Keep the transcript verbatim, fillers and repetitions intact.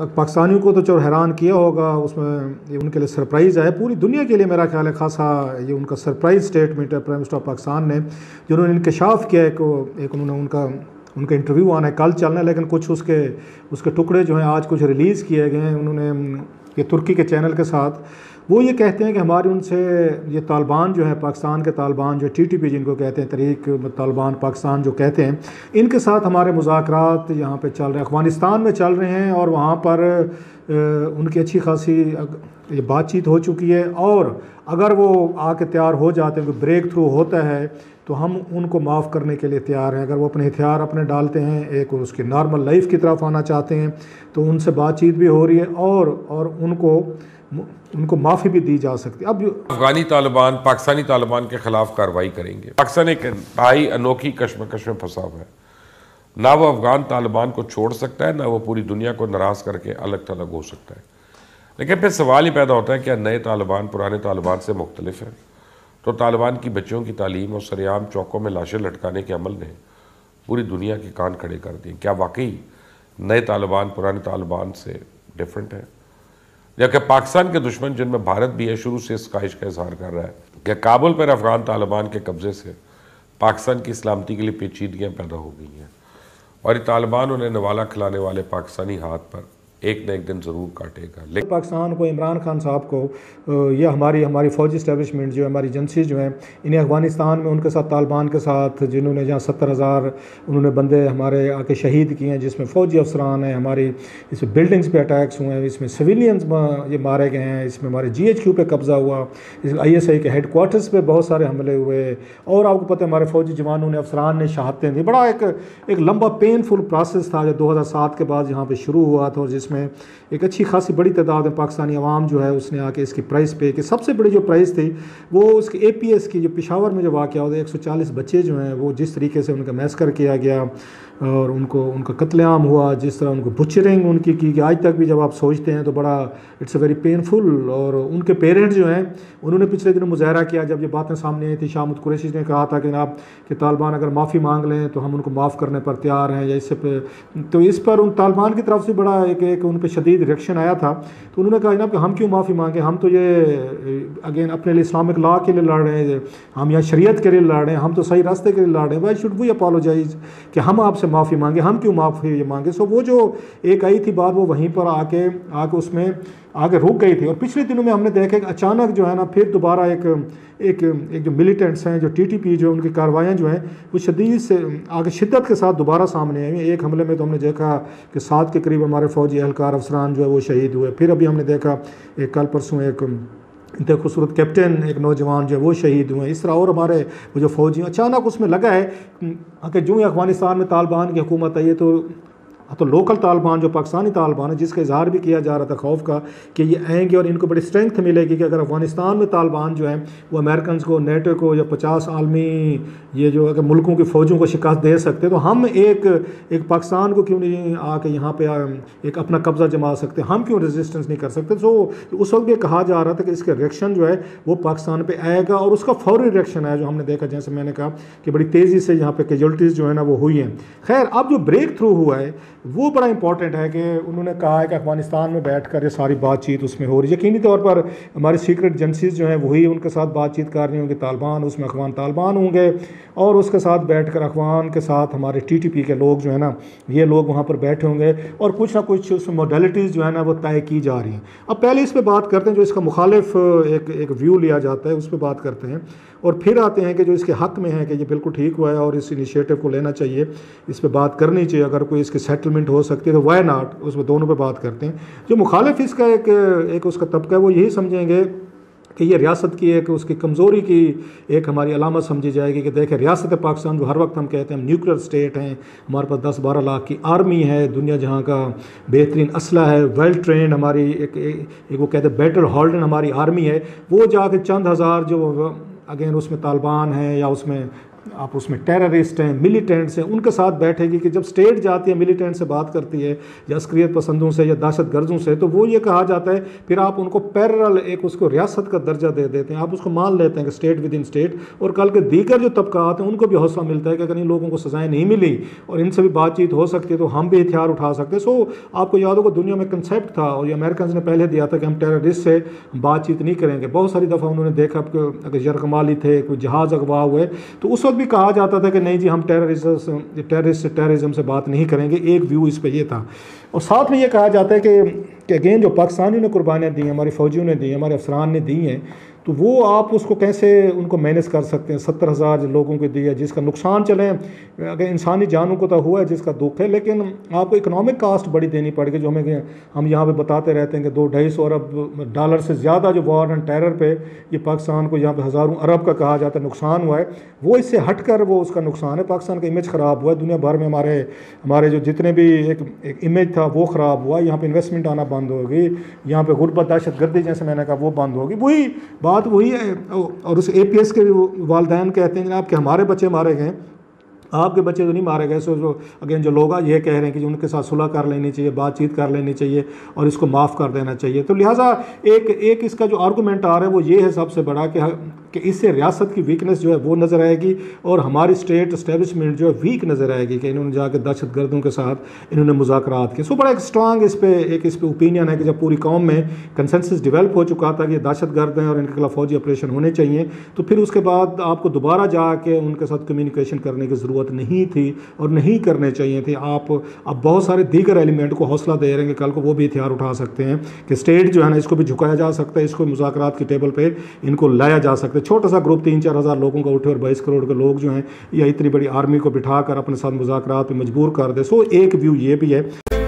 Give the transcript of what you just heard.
पाकिस्तानियों को तो चोर हैरान किया होगा, उसमें ये उनके लिए सरप्राइज़ है, पूरी दुनिया के लिए मेरा ख्याल है खासा ये उनका सरप्राइज़ स्टेटमेंट है प्राइम मिनिस्टर ऑफ पाकिस्तान ने, जिन्होंने इंकशाफ किया है को एक उन्होंने उनका उनका इंटरव्यू आना है कल चलना है, लेकिन कुछ उसके उसके टुकड़े जो हैं आज कुछ रिलीज़ किए गए हैं उन्होंने ये तुर्की के चैनल के साथ। वो ये कहते हैं कि हमारे उनसे ये तालिबान जो है पाकिस्तान के तालिबान जो टी टी पी जिनको कहते हैं तहरीक तालिबान पाकिस्तान जो कहते हैं, इनके साथ हमारे मुज़ाकरात यहाँ पे चल रहे हैं, अफगानिस्तान में चल रहे हैं और वहाँ पर उनकी अच्छी खासी ये बातचीत हो चुकी है, और अगर वो आके तैयार हो जाते हैं ब्रेक थ्रू होता है तो हम उनको माफ़ करने के लिए तैयार हैं। अगर वो अपने हथियार अपने डालते हैं एक और उसकी नॉर्मल लाइफ की तरफ आना चाहते हैं तो उनसे बातचीत भी हो रही है और और उनको उनको माफ़ी भी दी जा सकती है। अब अफ़गानी तालिबान पाकिस्तानी तालिबान के ख़िलाफ़ कार्रवाई करेंगे। पाकिस्तान एक भाई अनोखी कश्मकश में फंसा हुआ है, ना वो अफ़गान तालिबान को छोड़ सकता है, ना वो पूरी दुनिया को नाराज़ करके अलग थलग हो सकता है। लेकिन फिर सवाल ही पैदा होता है क्या नए तालिबान पुराने तालिबान से मुख्तलिफ है? तो तालिबान की बच्चों की तालीम और सरेआम चौकों में लाशें लटकाने के अमल ने पूरी दुनिया के कान खड़े कर दिए। क्या वाकई नए तालिबान पुराने तालिबान से डिफरेंट है? जबकि पाकिस्तान के दुश्मन जिनमें भारत भी है शुरू से इस ख्वाहिश का इजहार कर रहा है कि काबुल पर अफ़गान तालिबान के कब्ज़े से पाकिस्तान की सलामती के लिए पेचीदगियाँ पैदा हो गई हैं और ये तालिबान उन्हें नवाला खिलाने वाले पाकिस्तानी हाथ पर एक न एक दिन ज़रूर काटेगा। लेकिन पाकिस्तान को इमरान खान साहब को या हमारी हमारी फ़ौजी इस्टेबलिशमेंट जो है हमारी एजेंसी जो है इन्हें अफगानिस्तान में उनके साथ तालिबान के साथ जिन्होंने जहाँ सत्तर हज़ार उन्होंने बंदे हमारे आके शहीद किए हैं, जिसमें फ़ौजी अफसरान हैं, हमारी इसमें बिल्डिंग्स पे अटैक्स हुए हैं, इसमें सिविलियंस ये मारे गए हैं, इसमें हमारे जी एच क्यू पे कब्ज़ा हुआ, इसमें आई एस आई के हेड क्वार्टर्स पर बहुत सारे हमले हुए और आपको पता है हमारे फ़ौजी जवानों ने अफसरान ने शहादतें दी। बड़ा एक एक लंबा पेनफुल प्रोसेस था जो दो हज़ार सात के बाद यहाँ पर शुरू हुआ था और में एक अच्छी खासी बड़ी तादाद में पाकिस्तानी आवाम जो है उसने आके इसकी प्राइस पे कि सबसे बड़ी जो प्राइस थी वो उसके ए पी एस की जो पिशावर में जो वाक़या हुआ था, एक सौ चालीस बच्चे जो हैं वो जिस तरीके से उनका मैस्कर किया गया और उनको उनका कत्लेआम हुआ, जिस तरह उनको बुचरिंग उनकी की कि आज तक भी जब आप सोचते हैं तो बड़ा इट्स अ वेरी पेनफुल। और उनके पेरेंट्स जो हैं उन्होंने पिछले दिनों मुजाहरा किया जब ये बातें सामने आई थी, शाह कुरैशी ने कहा था कि आप कि तालिबान अगर माफ़ी मांग लें तो हम उनको माफ़ करने पर तैयार हैं या इससे तो इस पर उन तालिबान की तरफ से बड़ा एक कि उन पर शदीद रिएक्शन आया था। तो उन्होंने कहा जनाब कि हम क्यों माफ़ी मांगें, हम तो ये अगेन अपने लिए इस्लामिक लॉ के लिए लड़ रहे हैं, हम यहाँ शरीयत के लिए लड़ रहे हैं, हम तो सही रास्ते के लिए लड़ रहे हैं, वाई शुड वी अपोलोजाइज कि हम आपसे माफ़ी मांगे, हम क्यों माफ़ी मांगे। सो वो जो एक आई थी बात वो वहीं पर आके आके उसमें आगे रुक गई थी। और पिछले दिनों में हमने देखा कि अचानक जो है ना फिर दोबारा एक एक एक जो मिलिटेंट्स हैं जो टी टी पी जो उनकी कार्रवाइयाँ जो हैं वो शदीद से आगे शिद्दत के साथ दोबारा सामने आई। एक हमले में तो हमने देखा कि सात के करीब हमारे फ़ौजी एहलकार अफसरान जो है वो शहीद हुए, फिर अभी हमने देखा एक कल परसों एक इतने खूबसूरत कैप्टन एक नौजवान जो है वो शहीद हुए। इस तरह और हमारे वो जो फ़ौजी अचानक उसमें लगा है कि जो ही अफगानिस्तान में तालिबान की हुकूमत आई है तो तो लोकल तालिबान जो पाकिस्तानी तालिबान है जिसका इजहार भी किया जा रहा था खौफ का कि ये आएंगे और इनको बड़ी स्ट्रेंथ मिलेगी कि अगर अफगानिस्तान में तालिबान जो है वो अमेरिकन को नेटो को या पचास आलमी ये जो अगर मुल्कों की फ़ौजों को शिकस्त दे सकते तो हम एक एक पाकिस्तान को क्यों नहीं आके यहाँ पर एक अपना कब्ज़ा जमा सकते, हम क्यों रेजिस्टेंस नहीं कर सकते। सो उस वक्त ये कहा जा रहा था कि इसका रिएक्शन जो है वो पाकिस्तान पर आएगा और उसका फौरी रिएक्शन आया जो हमने देखा, जैसे मैंने कहा कि बड़ी तेज़ी से यहाँ पर कैजुअल्टीज़ जो है ना वो हुई हैं। खैर अब जो ब्रेक थ्रू हुआ है वो बड़ा इंपॉर्टेंट है कि उन्होंने कहा है कि अफगानिस्तान में बैठकर ये सारी बातचीत उसमें हो रही है। यकीनी तौर पर हमारी सीक्रेट एजेंसीज जो हैं वही उनके साथ बातचीत कर रही होंगी, तालिबान उसमें अफगान तालिबान होंगे और उसके साथ बैठकर अफगान के साथ हमारे टी टी पी के लोग जो है ना ये लोग वहाँ पर बैठे होंगे और कुछ ना कुछ उसमें मॉडलिटीज़ जो है ना वो तय की जा रही हैं। अब पहले इस पर बात करते हैं जो इसका मुखालिफ एक एक व्यू लिया जाता है उस पर बात करते हैं और फिर आते हैं कि जो इसके हक़ में है कि ये बिल्कुल ठीक हुआ है और इस इनिशिएटिव को लेना चाहिए, इस पर बात करनी चाहिए, अगर कोई इसके सेटलमेंट हो सकती है तो वाई नॉट, उसमें दोनों पे बात करते हैं। जो मुखालिफ इसका एक एक उसका तबका है वो यही समझेंगे कि ये रियासत की एक उसकी कमज़ोरी की एक हमारी अलामत समझी जाएगी कि देखें रियासत पाकिस्तान जो हर वक्त हम कहते हैं हम न्यूक्लियर स्टेट हैं, हमारे पास दस बारह लाख की आर्मी है, दुनिया जहाँ का बेहतरीन असला है, वेल ट्रेंड हमारी एक, एक, एक वो कहते हैं बेटर हॉल्डन हमारी आर्मी है, वो जाके चंद हज़ार जो अगेन उसमें तालिबान हैं या उसमें आप उसमें टेररिस्ट हैं, मिलिटेंट्स हैं, उनके साथ बैठेगी कि जब स्टेट जाती है मिलिटेंट से बात करती है या अस्करियत पसंदों से या दहशत गर्जों से, तो वो ये कहा जाता है फिर आप उनको पैरल एक उसको रियासत का दर्जा दे देते हैं, आप उसको मान लेते हैं कि स्टेट विद इन स्टेट। और कल के दीगर जो तबकात हैं उनको भी हौसला मिलता है कि अगर इन लोगों को सज़ाएँ नहीं मिली और इनसे भी बातचीत हो सकती है तो हम भी हथियार उठा सकते हैं। सो आपको याद होगा दुनिया में कंसेप्ट था और ये अमेरिकन ने पहले दिया था कि हम टेररिस्ट से बातचीत नहीं करेंगे। बहुत सारी दफ़ा उन्होंने देखा कि अगर यरगमाली थे, कोई जहाज़ अगवा हुए, तो उस वक्त भी कहा जाता था कि नहीं जी हम टेररिस्ट टेररिस्ट टेररिज्म से बात नहीं करेंगे। एक व्यू इस पे ये था। और साथ में ये कहा जाता है कि अगेन जो पाकिस्तानियों ने कुर्बानियाँ दी हैं, हमारे फौजियों ने दी हैं, हमारे अफसरान ने दी हैं, तो वो आप उसको कैसे उनको मैनेज कर सकते हैं। सत्तर हज़ार लोगों को दिया जिसका नुकसान चले अगर इंसानी जानों को तो हुआ है जिसका दुख है, लेकिन आपको इकोनॉमिक कास्ट बड़ी देनी पड़ेगी जो हमें हम यहाँ पे बताते रहते हैं कि दो ढाई सौ अरब डॉलर से ज़्यादा जो वॉर एंड टेरर पे ये पाकिस्तान को यहाँ पे हज़ारों अरब का कहा जाता है नुकसान हुआ है, वो इससे हट कर वो उसका नुकसान है। पाकिस्तान का इमेज ख़राब हुआ है दुनिया भर में, हमारे हमारे जो जितने भी एक एक इमेज था वो ख़राब हुआ, यहाँ पर इन्वेस्टमेंट आना बंद होगी, यहाँ पर गुरबत दहशत गर्दी जैसे मैंने कहा वो बंद होगी। वही बात वही है। और उस ए पी एस के वालदैन कहते हैं जनाब कि हमारे बच्चे मारे गए, आपके बच्चे तो नहीं मारे गए। सो जो अगेन जो लोग ये कह रहे हैं कि उनके साथ सुलह कर लेनी चाहिए, बातचीत कर लेनी चाहिए और इसको माफ़ कर देना चाहिए। तो लिहाजा एक एक इसका जो आर्गूमेंट आ रहा है वो ये है सबसे बड़ा कि कि इससे रियासत की वीकनेस जो है वो नज़र आएगी और हमारी स्टेट इस्टेबलिशमेंट जो है वीक नज़र आएगी कि इन्होंने जाकर दहशत गर्दों के साथ इन्होंने मुज़ाकरात किए। सो बड़ा एक स्ट्रांग इस पर एक इस पर ओपिनियन है कि जब पूरी कौम में कंसेंसस डेवलप हो चुका था कि ये दहशत गर्द हैं और इनके खिलाफ फौजी ऑपरेशन होने चाहिए, तो फिर उसके बाद आपको दोबारा जाके उनके साथ कम्युनिकेशन करने की ज़रूरत नहीं थी और नहीं करने चाहिए थे। आप अब बहुत सारे दीगर एलिमेंट को हौसला दे रहे हैं कि कल को वो भी हथियार उठा सकते हैं कि स्टेट जो है ना इसको भी झुकाया जा सकता है, इसको मुज़ाकरात की टेबल पर इनको लाया जा सकता है। छोटा सा ग्रुप तीन चार हज़ार लोगों का उठे और बाईस करोड़ के लोग जो हैं या इतनी बड़ी आर्मी को बिठा कर अपने साथ मुज़ाकरात पे मजबूर कर दे। सो एक व्यू ये भी है।